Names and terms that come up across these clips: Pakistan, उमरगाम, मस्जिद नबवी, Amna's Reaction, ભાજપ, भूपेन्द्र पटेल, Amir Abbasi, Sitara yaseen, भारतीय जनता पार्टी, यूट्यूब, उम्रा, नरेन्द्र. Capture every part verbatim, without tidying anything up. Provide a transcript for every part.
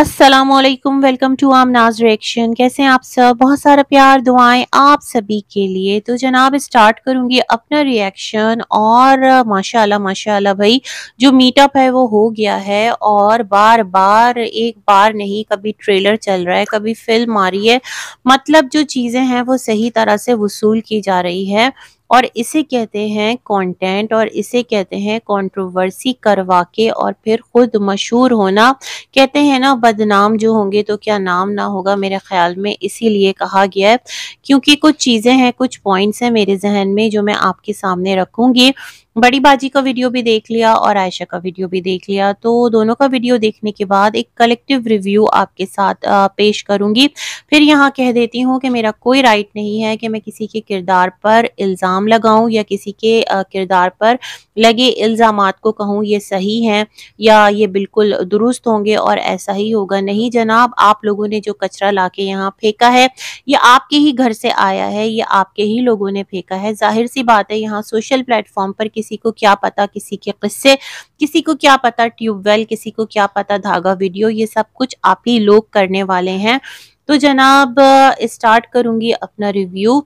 अस्सलामुअलैकुम, welcome to आमनाज़ reaction. कैसे हैं आप सब? बहुत सारा प्यार, दुआएं आप सभी के लिए। तो जनाब स्टार्ट करूंगी अपना रिएक्शन और माशाल्लाह माशाल्लाह भाई जो मीटअप है वो हो गया है और बार बार, एक बार नहीं, कभी ट्रेलर चल रहा है, कभी फिल्म आ रही है, मतलब जो चीज़ें हैं वो सही तरह से वसूल की जा रही है और इसे कहते हैं कंटेंट और इसे कहते हैं कंट्रोवर्सी करवा के और फिर खुद मशहूर होना। कहते हैं ना बदनाम जो होंगे तो क्या नाम ना होगा, मेरे ख्याल में इसीलिए कहा गया है, क्योंकि कुछ चीज़ें हैं, कुछ पॉइंट्स हैं मेरे जहन में जो मैं आपके सामने रखूंगी। बड़ी बाजी का वीडियो भी देख लिया और आयशा का वीडियो भी देख लिया, तो दोनों का वीडियो देखने के बाद एक कलेक्टिव रिव्यू आपके साथ पेश करूंगी। फिर यहाँ कह देती हूँ कि मेरा कोई राइट नहीं है कि मैं किसी के किरदार पर इल्ज़ाम लगाऊं या किसी के किरदार पर लगे इल्ज़ामात को कहूँ ये सही हैं या ये बिल्कुल दुरुस्त होंगे और ऐसा ही होगा। नहीं जनाब, आप लोगों ने जो कचरा ला के यहाँ फेंका है ये आपके ही घर से आया है, ये आपके ही लोगों ने फेंका है। जाहिर सी बात है, यहाँ सोशल प्लेटफॉर्म पर किसी को क्या पता किसी के किस्से, किसी को क्या पता ट्यूबवेल, किसी को क्या पता धागा वीडियो, ये सब कुछ आप ही लोग करने वाले हैं। तो जनाब स्टार्ट करूंगी अपना रिव्यू,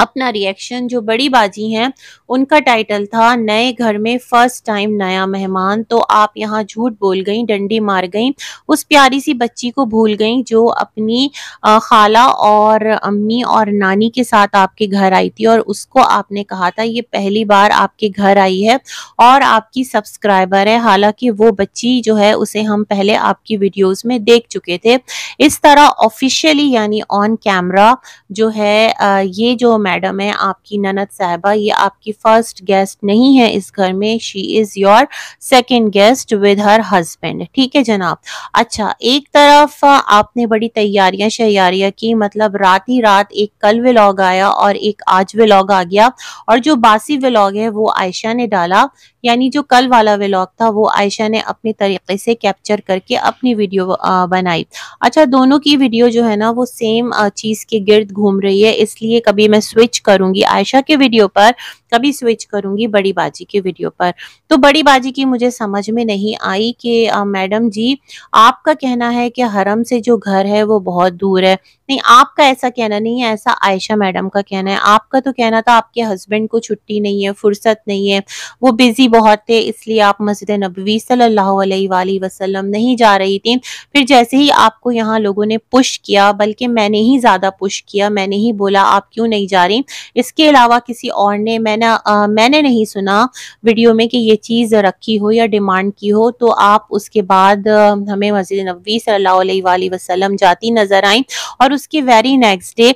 अपना रिएक्शन। जो बड़ी बाजी हैं उनका टाइटल था नए घर में फर्स्ट टाइम नया मेहमान। तो आप यहाँ झूठ बोल गई, डंडी मार गई, उस प्यारी सी बच्ची को भूल गई जो अपनी खाला और अम्मी और नानी के साथ आपके घर आई थी और उसको आपने कहा था ये पहली बार आपके घर आई है और आपकी सब्सक्राइबर है। हालांकि वो बच्ची जो है उसे हम पहले आपकी वीडियोज में देख चुके थे। इस तरह ऑफिशियली यानी ऑन कैमरा जो है ये जो मैडम है आपकी ननद साहिबा, ये आपकी फर्स्ट गेस्ट नहीं है इस घर में, she is your second guest with her husband. ठीक है जनाब। अच्छा, एक तरफ आपने बड़ी तैयारियां शैयारियां की, मतलब रात ही रात एक कल व्लॉग आया और एक आज व्लॉग आ गया और जो बासी व्लॉग है वो आयशा ने डाला, यानी जो कल वाला व्लॉग था वो आयशा ने अपने तरीके से कैप्चर करके अपनी वीडियो बनाई। अच्छा, दोनों की वीडियो जो है ना वो सेम चीज के गिर्द घूम रही है, इसलिए कभी मैं स्विच करूंगी आयशा के वीडियो पर, कभी स्विच करूंगी बड़ी बाजी के वीडियो पर। तो बड़ी बाजी की मुझे समझ में नहीं आई कि मैडम जी आपका कहना है कि हरम से जो घर है वो बहुत दूर है। नहीं, आपका ऐसा कहना नहीं है, ऐसा आयशा मैडम का कहना है। आपका तो कहना था आपके हस्बैंड को छुट्टी नहीं है, फुर्सत नहीं है, वो बिजी बहुत थे, इसलिए आप मस्जिद नबवी सल्लल्लाहु अलैहि वसल्लम नहीं जा रही थी। फिर जैसे ही आपको यहाँ लोगों ने पुश किया, बल्कि मैंने ही ज्यादा पुश किया, मैंने ही बोला आप क्यों नहीं जा रही, इसके अलावा किसी और ने, मैंने आ, मैंने नहीं सुना वीडियो में कि ये चीज रखी हो या डिमांड की हो। तो आप उसके बाद हमें मस्जिद नबवी सल्लल्लाहु अलैहि वसल्लम जाती नजर आई और उसके वेरी नेक्स्ट डे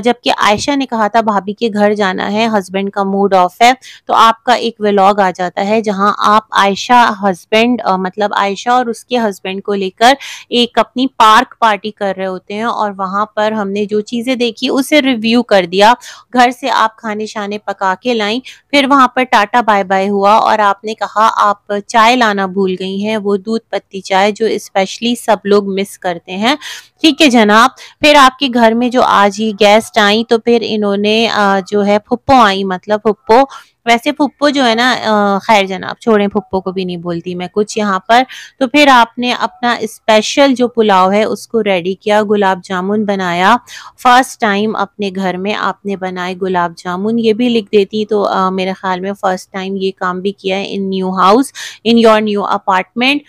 जबकि आयशा ने कहा था भाभी के घर जाना है, हस्बैंड का मूड ऑफ है, तो आपका एक व्लॉग आ जाता है जहां आप आयशा हस्बैंड मतलब आयशा और उसके हस्बैंड को लेकर एक अपनी पार्क पार्टी कर रहे होते हैं और वहां पर हमने जो चीजें देखी उसे रिव्यू कर दिया। घर से आप खाने शाने पका के लाई, फिर वहां पर टाटा बाय बाय हुआ और आपने कहा आप चाय लाना भूल गई हैं, वो दूध पत्ती चाय जो स्पेशली सब लोग मिस करते हैं। ठीक है जनाब। फिर आपके घर में जो आज ये गेस्ट आई तो फिर इन्होंने जो है फुप्पो आई, मतलब फुप्पो, वैसे फुप्पो जो है ना, खैर जनाब छोड़ें, फुप्पो को भी नहीं बोलती मैं कुछ यहाँ पर। तो फिर आपने अपना स्पेशल जो पुलाव है उसको रेडी किया, गुलाब जामुन बनाया, फर्स्ट टाइम अपने घर में आपने बनाए गुलाब जामुन। ये भी लिख देती तो आ, मेरे ख्याल में फर्स्ट टाइम ये काम भी किया है in new house, in your new apartment.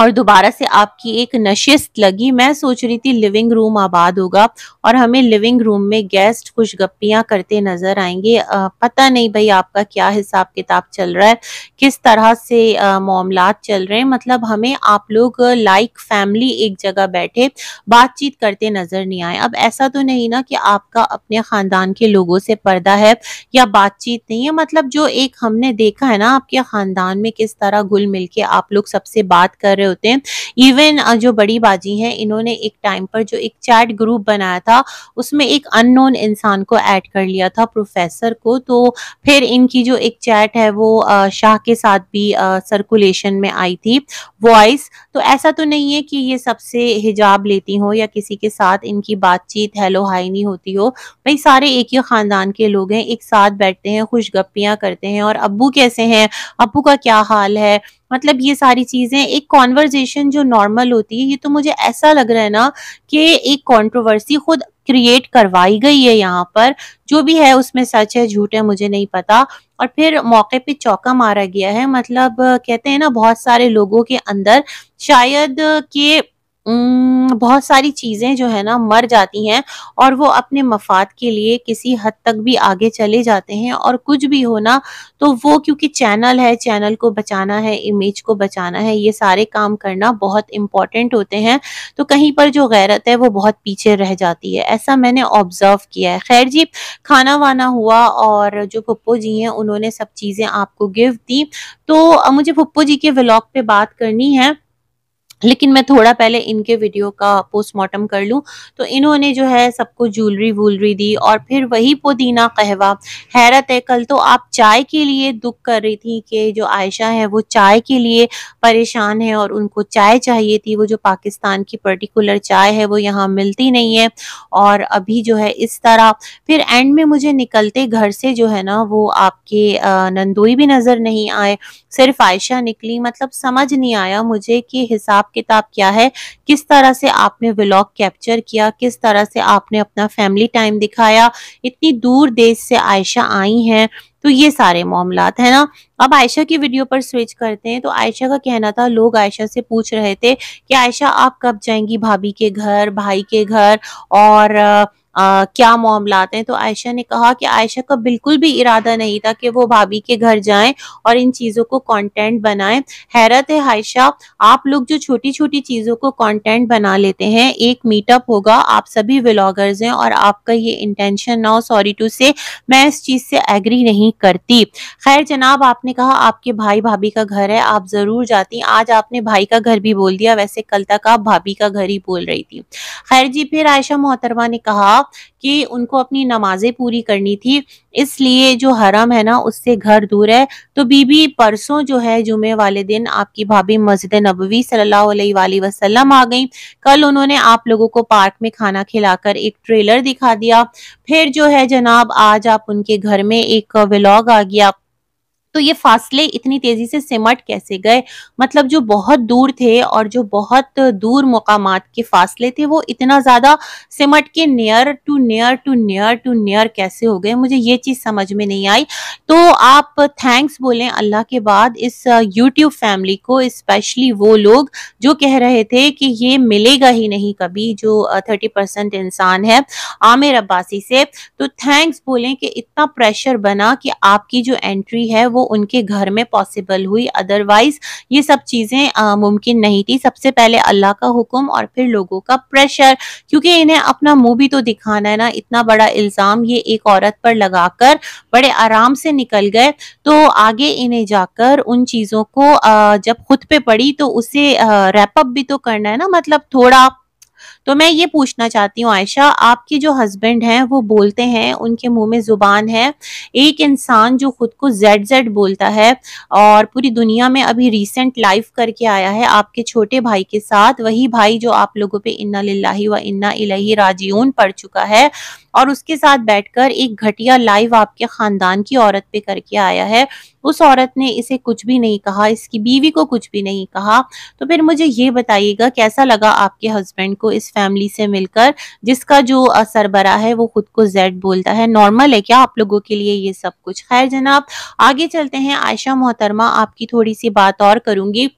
और दोबारा से आपकी एक नशिस्त लगी, मैं सोच रही थी लिविंग रूम आबाद होगा और हमें लिविंग रूम में गेस्ट खुशगप्पियां करते नजर आएंगे। आ, पता नहीं भाई आपका क्या हिसाब किताब चल रहा है, किस तरह से मामलात चल रहे हैं, मतलब हमें आप लोग लाइक फैमिली एक जगह बैठे बातचीत करते नजर नहीं आए। अब ऐसा तो नहीं ना कि आपका अपने खानदान के लोगों से पर्दा है या बातचीत नहीं है, मतलब जो एक हमने देखा है ना आपके खानदान में किस तरह घुल मिल के आप लोग सबसे बात कर रहे हो होते हैं। इवन जो बड़ी बाजी हैं इन्होंने एक टाइम पर जो एक चैट ग्रुप बनाया था उसमें एक अननोन इंसान को ऐड कर लिया था, प्रोफेसर को। तो फिर इनकी जो एक चैट है वो शाह के साथ भी सर्कुलेशन में आई थी वॉइस। तो ऐसा तो नहीं है कि ये सबसे हिजाब लेती हो या किसी के साथ इनकी बातचीत हेलो हाई नहीं होती हो, भाई सारे एक ही खानदान के लोग हैं, एक साथ बैठते हैं, खुशगप्पियां करते हैं। और अब्बू कैसे हैं, अब्बू का क्या हाल है, मतलब ये सारी चीजें, एक कॉन्वर्जेशन जो नॉर्मल होती है, ये तो मुझे ऐसा लग रहा है ना कि एक कंट्रोवर्सी खुद क्रिएट करवाई गई है यहाँ पर। जो भी है उसमें सच है झूठ है मुझे नहीं पता। और फिर मौके पे चौका मारा गया है, मतलब कहते हैं ना बहुत सारे लोगों के अंदर शायद के बहुत सारी चीजें जो है ना मर जाती हैं और वो अपने मफाद के लिए किसी हद तक भी आगे चले जाते हैं। और कुछ भी हो ना तो वो, क्योंकि चैनल है, चैनल को बचाना है, इमेज को बचाना है, ये सारे काम करना बहुत इम्पोर्टेंट होते हैं। तो कहीं पर जो गैरत है वो बहुत पीछे रह जाती है, ऐसा मैंने ऑब्जर्व किया है। खैर जी, खाना वाना हुआ और जो पप्पू जी हैं उन्होंने सब चीजें आपको गिफ्ट दी। तो मुझे पप्पू जी के व्लॉग पे बात करनी है, लेकिन मैं थोड़ा पहले इनके वीडियो का पोस्टमार्टम कर लूँ। तो इन्होंने जो है सबको ज्वेलरी वूलरी दी और फिर वही पुदीना कहवा। हैरत है, कल तो आप चाय के लिए दुख कर रही थी कि जो आयशा है वो चाय के लिए परेशान है और उनको चाय चाहिए थी, वो जो पाकिस्तान की पर्टिकुलर चाय है वो यहाँ मिलती नहीं है। और अभी जो है इस तरह फिर एंड में मुझे निकलते घर से जो है ना वो आपके नंदोई भी नज़र नहीं आए, सिर्फ आयशा निकली। मतलब समझ नहीं आया मुझे कि हिसाब किताब क्या है, किस तरह से आपने व्लॉग कैप्चर किया, किस तरह से आपने अपना फैमिली टाइम दिखाया। इतनी दूर देश से आयशा आई हैं, तो ये सारे मामलात है ना। अब आयशा की वीडियो पर स्विच करते हैं। तो आयशा का कहना था, लोग आयशा से पूछ रहे थे कि आयशा आप कब जाएंगी भाभी के घर, भाई के घर, और आ, क्या मामलात हैं। तो आयशा ने कहा कि आयशा का बिल्कुल भी इरादा नहीं था कि वो भाभी के घर जाएं और इन चीज़ों को कंटेंट बनाएं। हैरत है आयशा, आप लोग जो छोटी छोटी चीज़ों को कंटेंट बना लेते हैं। एक मीटअप होगा, आप सभी व्लॉगर्स हैं और आपका ये इंटेंशन ना हो, सॉरी टू से मैं इस चीज़ से एग्री नहीं करती। खैर जनाब, आपने कहा आपके भाई भाभी का घर है, आप ज़रूर जाती। आज आपने भाई का घर भी बोल दिया, वैसे कल तक आप भाभी का घर ही बोल रही थी। खैर जी, फिर आयशा मोहतरमा ने कहा कि उनको अपनी नमाजें पूरी करनी थी, इसलिए जो हरम है ना उससे घर दूर है। तो बीबी, परसों जो है जुमे वाले दिन आपकी भाभी मस्जिद नबवी सल्लल्लाहु अलैहि वसल्लम आ गई। कल उन्होंने आप लोगों को पार्क में खाना खिलाकर एक ट्रेलर दिखा दिया। फिर जो है जनाब आज आप उनके घर में एक व्लॉग आ गया। तो ये फासले इतनी तेजी से सिमट कैसे गए, मतलब जो बहुत दूर थे और जो बहुत दूर मुकामात के फासले थे वो इतना ज्यादा सिमट के near to near to near to near कैसे हो गए, मुझे ये चीज समझ में नहीं आई। तो आप थैंक्स बोलें अल्लाह के बाद इस यूट्यूब फैमिली को, स्पेशली वो लोग जो कह रहे थे कि ये मिलेगा ही नहीं कभी जो थर्टी परसेंट इंसान है आमिर अब्बासी से। तो थैंक्स बोलें कि इतना प्रेशर बना कि आपकी जो एंट्री है वो उनके घर में पॉसिबल हुई, अदरवाइज ये सब चीजें मुमकिन नहीं थी। सबसे पहले अल्लाह का हुक्म और फिर लोगों का प्रेशर, क्योंकि इन्हें अपना मुंह भी तो दिखाना है ना। इतना बड़ा इल्जाम ये एक औरत पर लगाकर बड़े आराम से निकल गए। तो आगे इन्हें जाकर उन चीजों को आ, जब खुद पे पड़ी तो उसे रैपअप भी तो करना है ना, मतलब थोड़ा। तो मैं ये पूछना चाहती हूँ आयशा, आपके जो हस्बैंड हैं वो बोलते हैं, उनके मुंह में जुबान है। एक इंसान जो खुद को जेड जेड बोलता है और पूरी दुनिया में अभी रिसेंट लाइव करके आया है आपके छोटे भाई के साथ, वही भाई जो आप लोगों पे इन्ना लिल्लाही व इन्ना इलैहि राजिऊन पड़ चुका है, और उसके साथ बैठकर एक घटिया लाइव आपके खानदान की औरत पे करके आया है। उस औरत ने इसे कुछ भी नहीं कहा, इसकी बीवी को कुछ भी नहीं कहा। तो फिर मुझे ये बताइएगा कैसा लगा आपके हस्बैंड को इस फैमिली से मिलकर, जिसका जो सरबरा है वो खुद को जेड बोलता है। नॉर्मल है क्या आप लोगों के लिए ये सब कुछ? खैर जनाब, आगे चलते हैं। आयशा मोहतरमा, आपकी थोड़ी सी बात और करूंगी।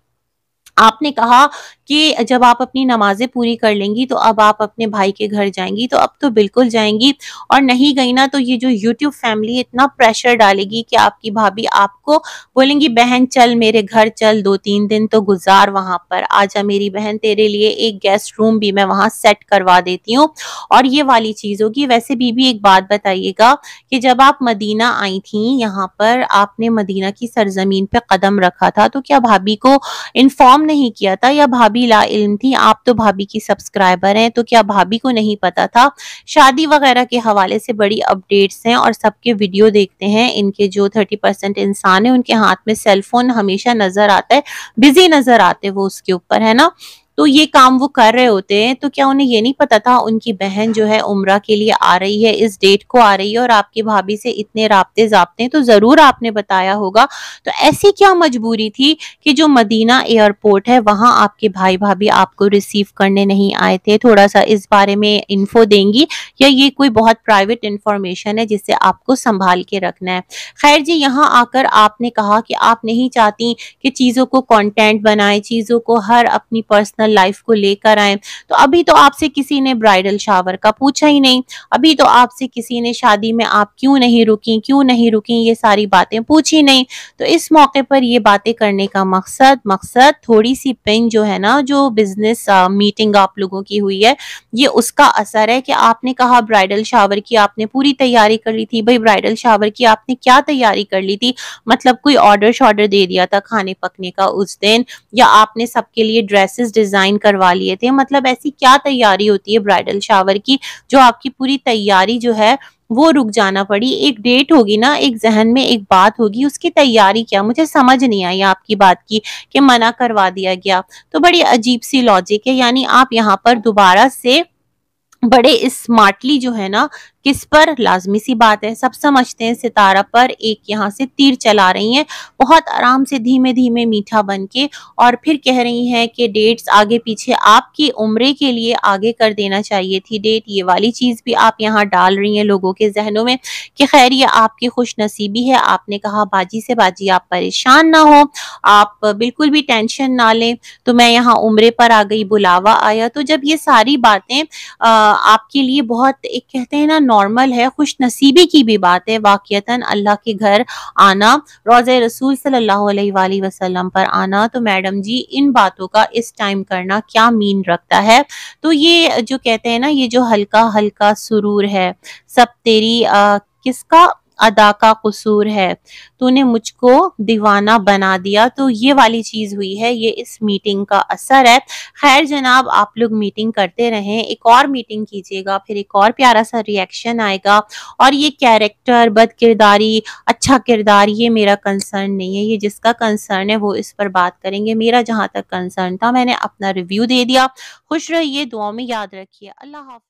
आपने कहा कि जब आप अपनी नमाजें पूरी कर लेंगी तो अब आप अपने भाई के घर जाएंगी, तो अब तो बिल्कुल जाएंगी, और नहीं गई ना तो ये जो यूट्यूब फैमिली इतना प्रेशर डालेगी कि आपकी भाभी आपको बोलेंगी बहन चल मेरे घर चल, दो तीन दिन तो गुजार वहाँ पर, आजा मेरी बहन, तेरे लिए एक गेस्ट रूम भी मैं वहाँ सेट करवा देती हूँ, और ये वाली चीज़ होगी। वैसे बीबी एक बात बताइएगा कि जब आप मदीना आई थी, यहाँ पर आपने मदीना की सरजमीन पर कदम रखा था, तो क्या भाभी को इन्फॉर्म नहीं किया था, या भाभी ला इल्म थी? आप तो भाभी की सब्सक्राइबर हैं, तो क्या भाभी को नहीं पता था? शादी वगैरह के हवाले से बड़ी अपडेट्स हैं और सबके वीडियो देखते हैं। इनके जो तीस परसेंट इंसान है उनके हाथ में सेलफोन हमेशा नजर आता है, बिजी नजर आते वो उसके ऊपर, है ना। तो ये काम वो कर रहे होते हैं। तो क्या उन्हें ये नहीं पता था उनकी बहन जो है उम्रा के लिए आ रही है, इस डेट को आ रही है और आपकी भाभी से इतने राब्ते जाब्ते, तो जरूर आपने बताया होगा। तो ऐसी क्या मजबूरी थी कि जो मदीना एयरपोर्ट है वहां आपके भाई भाभी आपको रिसीव करने नहीं आए थे? थोड़ा सा इस बारे में इन्फो देंगी या ये कोई बहुत प्राइवेट इंफॉर्मेशन है जिससे आपको संभाल के रखना है? खैर जी, यहाँ आकर आपने कहा कि आप नहीं चाहती कि चीजों को कॉन्टेंट बनाए, चीजों को हर अपनी पर्सनल लाइफ को लेकर आए। तो अभी तो आपसे किसी ने ब्राइडल शावर का पूछा ही नहीं, अभी तो आपसे किसी ने शादी में आप क्यों नहीं रुकी, क्यों नहीं रुकी, ये सारी बातें पूछी नहीं। तो इस मौके पर ये बातें करने का मकसद मकसद थोड़ी सी पिन जो है ना, जो बिजनेस मीटिंग आप लोगों की हुई है, ये उसका असर है कि आपने कहा ब्राइडल शावर की आपने पूरी तैयारी कर ली थी। भाई ब्राइडल शावर की आपने क्या तैयारी कर ली थी? मतलब कोई ऑर्डर शॉर्डर दे दिया था खाने पकने का उस दिन, या आपने सबके लिए ड्रेसेस डिजाइन करवा लिए थे? मतलब ऐसी क्या तैयारी होती है ब्राइडल शावर की जो आपकी पूरी तैयारी जो है वो रुक जाना पड़ी? एक डेट होगी ना, एक जहन में एक बात होगी, उसकी तैयारी क्या? मुझे समझ नहीं आई आपकी बात की कि मना करवा दिया गया, तो बड़ी अजीब सी लॉजिक है। यानी आप यहाँ पर दोबारा से बड़े स्मार्टली जो है ना, किस पर, लाजमी सी बात है सब समझते हैं, सितारा पर एक यहाँ से तीर चला रही हैं बहुत आराम से, धीमे धीमे मीठा बन के, और फिर कह रही हैं कि डेट्स आगे पीछे आपकी उम्रे के लिए आगे कर देना चाहिए थी डेट। ये वाली चीज़ भी आप यहाँ डाल रही हैं लोगों के जहनों में कि खैर ये आपकी खुशनसीबी है। आपने कहा बाजी से बाजी आप परेशान ना हो, आप बिल्कुल भी टेंशन ना लें, तो मैं यहाँ उम्रे पर आ गई, बुलावा आया। तो जब ये सारी बातें आपके लिए बहुत, एक कहते हैं ना, नॉर्मल है, खुशनसीबी की भी बात है वाकयतन, अल्लाह के घर आना, रोज़े रसूल सल्लल्लाहु अलैहि वसल्लम पर आना। तो मैडम जी, इन बातों का इस टाइम करना क्या मीन रखता है? तो ये जो कहते हैं ना, ये जो हल्का हल्का सुरूर है, सब तेरी आ, किसका अदा का कसूर है, तूने मुझको दीवाना बना दिया। तो ये वाली चीज़ हुई है, ये इस मीटिंग का असर है। खैर जनाब, आप लोग मीटिंग करते रहें, एक और मीटिंग कीजिएगा, फिर एक और प्यारा सा रिएक्शन आएगा। और ये कैरेक्टर, बद किरदारी, अच्छा किरदार, ये मेरा कंसर्न नहीं है, ये जिसका कंसर्न है वो इस पर बात करेंगे। मेरा जहाँ तक कंसर्न था मैंने अपना रिव्यू दे दिया। खुश रहिए, दुआ में याद रखिए, अल्लाह हाफिज़।